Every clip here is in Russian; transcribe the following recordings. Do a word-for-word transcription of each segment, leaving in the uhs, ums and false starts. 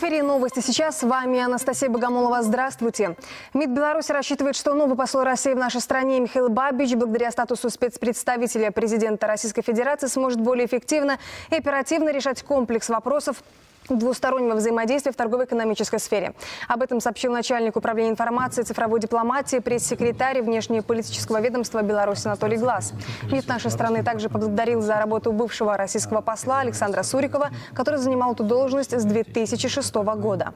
эфире новости. Сейчас с вами Анастасия Богомолова. Здравствуйте. МИД Беларуси рассчитывает, что новый посол России в нашей стране Михаил Бабич, благодаря статусу спецпредставителя президента Российской Федерации, сможет более эффективно и оперативно решать комплекс вопросов двустороннего взаимодействия в торгово-экономической сфере. Об этом сообщил начальник управления информации, цифровой дипломатии, пресс-секретарь внешнеполитического ведомства Беларуси Анатолий Глаз. МИД нашей страны также поблагодарил за работу бывшего российского посла Александра Сурикова, который занимал эту должность с две тысячи шестого года.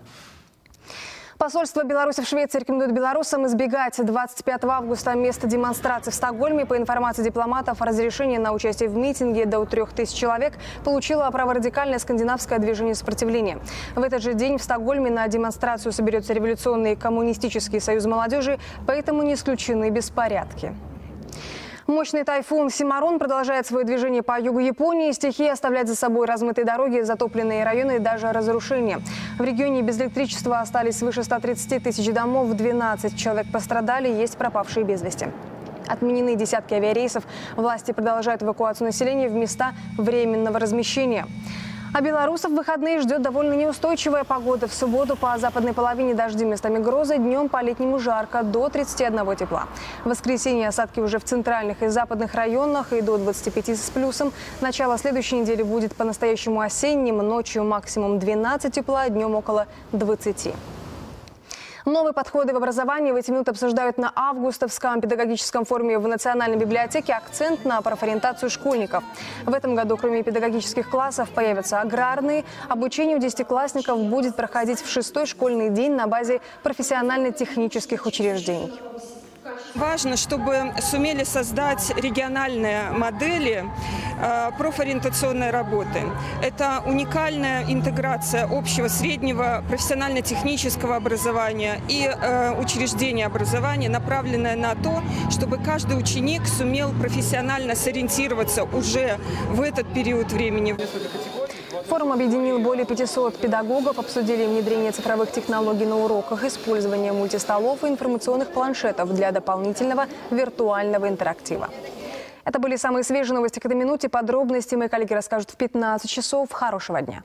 Посольство Беларуси в Швеции рекомендует белорусам избегать двадцать пятого августа места демонстрации в Стокгольме. По информации дипломатов, разрешение на участие в митинге до трёх тысяч человек получило праворадикальное скандинавское движение сопротивления. В этот же день в Стокгольме на демонстрацию соберется революционный коммунистический союз молодежи, поэтому не исключены беспорядки. Мощный тайфун «Симарон» продолжает свое движение по югу Японии. Стихия оставляет за собой размытые дороги, затопленные районы и даже разрушения. В регионе без электричества остались свыше ста тридцати тысяч домов, двенадцать человек пострадали, есть пропавшие без вести. Отменены десятки авиарейсов. Власти продолжают эвакуацию населения в места временного размещения. А белорусов в выходные ждет довольно неустойчивая погода. В субботу по западной половине дожди, местами грозы, днем по-летнему жарко, до тридцати одного тепла. В воскресенье осадки уже в центральных и западных районах и до двадцати пяти с плюсом. Начало следующей недели будет по-настоящему осенним, ночью максимум двенадцать тепла, днем около двадцати. Новые подходы в образовании в эти минуты обсуждают на Августовском педагогическом форуме в Национальной библиотеке, акцент на профориентацию школьников. В этом году, кроме педагогических классов, появятся аграрные. Обучение у десятиклассников будет проходить в шестой школьный день на базе профессионально-технических учреждений. Важно, чтобы сумели создать региональные модели профориентационной работы. Это уникальная интеграция общего, среднего, профессионально-технического образования и учреждения образования, направленная на то, чтобы каждый ученик сумел профессионально сориентироваться уже в этот период времени. Форум объединил более пятисот педагогов, обсудили внедрение цифровых технологий на уроках, использование мультистолов и информационных планшетов для дополнительного виртуального интерактива. Это были самые свежие новости к этой минуте. Подробности мои коллеги расскажут в пятнадцать часов. Хорошего дня!